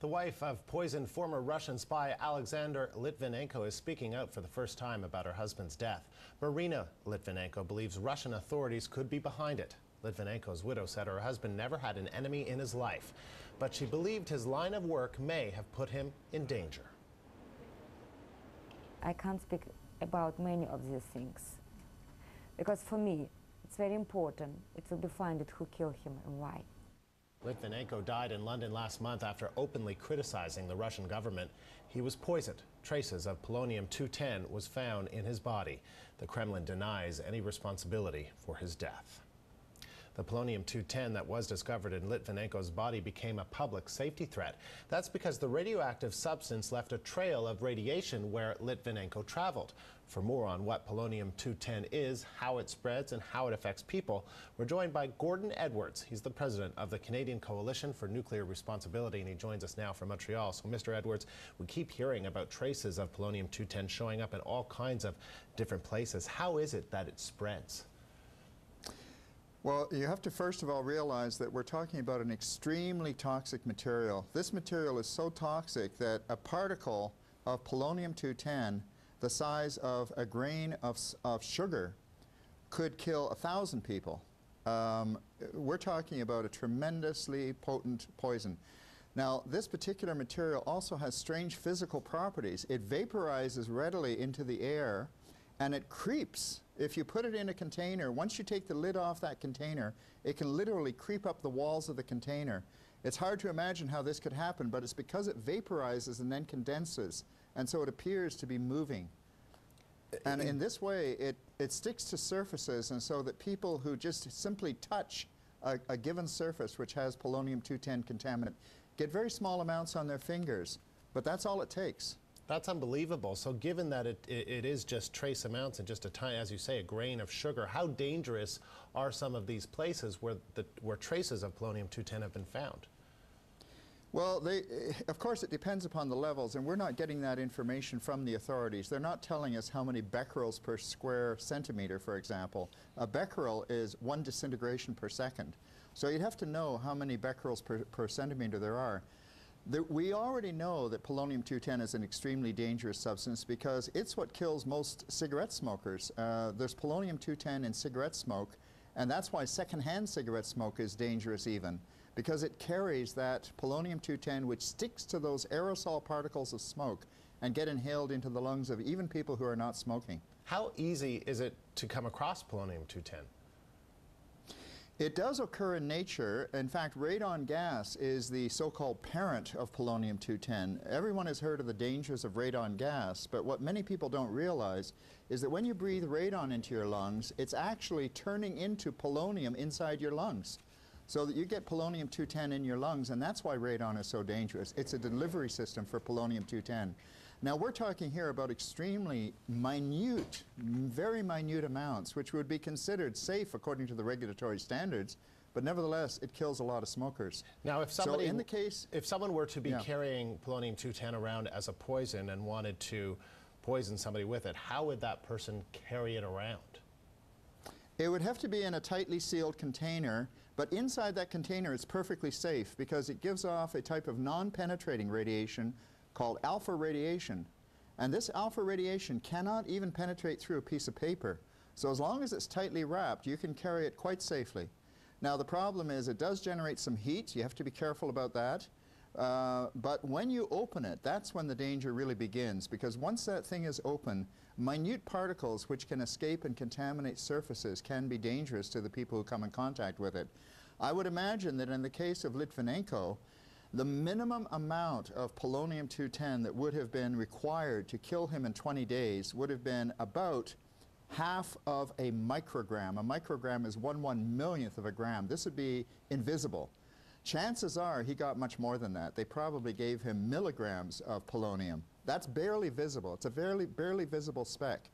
The wife of poisoned former Russian spy Alexander Litvinenko is speaking out for the first time about her husband's death. Marina Litvinenko believes Russian authorities could be behind it. Litvinenko's widow said her husband never had an enemy in his life, but she believed his line of work may have put him in danger. I can't speak about many of these things, because for me, it's very important. It will be found out who killed him and why. Litvinenko died in London last month after openly criticizing the Russian government. He was poisoned. Traces of polonium-210 was found in his body. The Kremlin denies any responsibility for his death. The polonium-210 that was discovered in Litvinenko's body became a public safety threat. That's because the radioactive substance left a trail of radiation where Litvinenko traveled. For more on what polonium-210 is, how it spreads, and how it affects people, we're joined by Gordon Edwards. He's the president of the Canadian Coalition for Nuclear Responsibility, and he joins us now from Montreal. So, Mr. Edwards, we keep hearing about traces of polonium-210 showing up in all kinds of different places. How is it that it spreads? Well, you have to first of all realize that we're talking about an extremely toxic material. This material is so toxic that a particle of polonium-210, the size of a grain of sugar, could kill 1,000 people. We're talking about a tremendously potent poison. Now, this particular material also has strange physical properties. It vaporizes readily into the air, and it creeps. If you put it in a container, once you take the lid off that container, it can literally creep up the walls of the container. It's hard to imagine how this could happen, but it's because it vaporizes and then condenses, and so it appears to be moving. And in this way, it sticks to surfaces, and so that people who just simply touch a given surface which has polonium-210 contaminant get very small amounts on their fingers, but that's all it takes. That's unbelievable. So given that it is just trace amounts and just a tiny, as you say, a grain of sugar, how dangerous are some of these places where traces of polonium-210 have been found? Well, of course it depends upon the levels, and we're not getting that information from the authorities. They're not telling us how many becquerels per square centimeter, for example. A becquerel is 1 disintegration per second. So you'd have to know how many becquerels per centimeter there are. We already know that polonium-210 is an extremely dangerous substance because it's what kills most cigarette smokers. There's polonium-210 in cigarette smoke, and that's why secondhand cigarette smoke is dangerous even, because it carries that polonium-210 which sticks to those aerosol particles of smoke and get inhaled into the lungs of even people who are not smoking. How easy is it to come across polonium-210? It does occur in nature. In fact, radon gas is the so-called parent of polonium-210. Everyone has heard of the dangers of radon gas, but what many people don't realize is that when you breathe radon into your lungs, it's actually turning into polonium inside your lungs, so that you get polonium-210 in your lungs, and that's why radon is so dangerous. It's a delivery system for polonium-210. Now, we're talking here about extremely minute, very minute amounts, which would be considered safe according to the regulatory standards, but nevertheless, it kills a lot of smokers. Now, if someone were to be carrying polonium-210 around as a poison and wanted to poison somebody with it, how would that person carry it around? It would have to be in a tightly sealed container, but inside that container, it's perfectly safe because it gives off a type of non-penetrating radiation called alpha radiation, and this alpha radiation cannot even penetrate through a piece of paper. So as long as it's tightly wrapped, you can carry it quite safely. Now the problem is it does generate some heat. You have to be careful about that. But when you open it, that's when the danger really begins, because once that thing is open, minute particles which can escape and contaminate surfaces can be dangerous to the people who come in contact with it. I would imagine that in the case of Litvinenko, the minimum amount of polonium-210 that would have been required to kill him in 20 days would have been about half of a microgram. A microgram is 1/1,000,000th of a gram. This would be invisible. Chances are he got much more than that. They probably gave him milligrams of polonium. That's barely visible. It's a barely visible speck.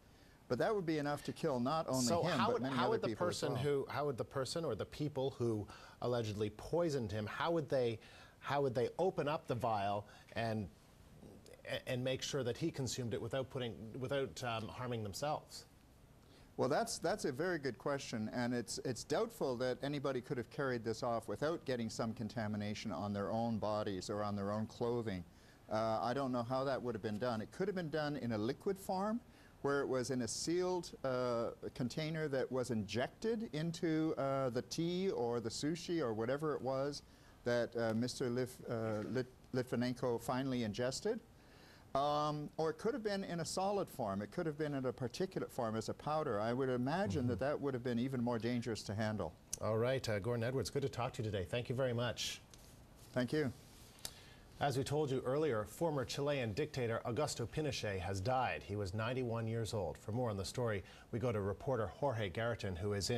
But that would be enough to kill not only him, but many other people as well. How would the person or the people who allegedly poisoned him, how would they open up the vial and make sure that he consumed it without harming themselves? Well, that's a very good question, and it's doubtful that anybody could have carried this off without getting some contamination on their own bodies or on their own clothing. I don't know how that would have been done. It could have been done in a liquid form, where it was in a sealed container that was injected into the tea or the sushi or whatever it was that Mr. Litvinenko finally ingested. Or it could have been in a solid form. It could have been in a particulate form as a powder. I would imagine that would have been even more dangerous to handle. All right, Gordon Edwards, good to talk to you today. Thank you very much. Thank you. As we told you earlier, former Chilean dictator Augusto Pinochet has died. He was 91 years old. For more on the story, we go to reporter Jorge Garriton, who is in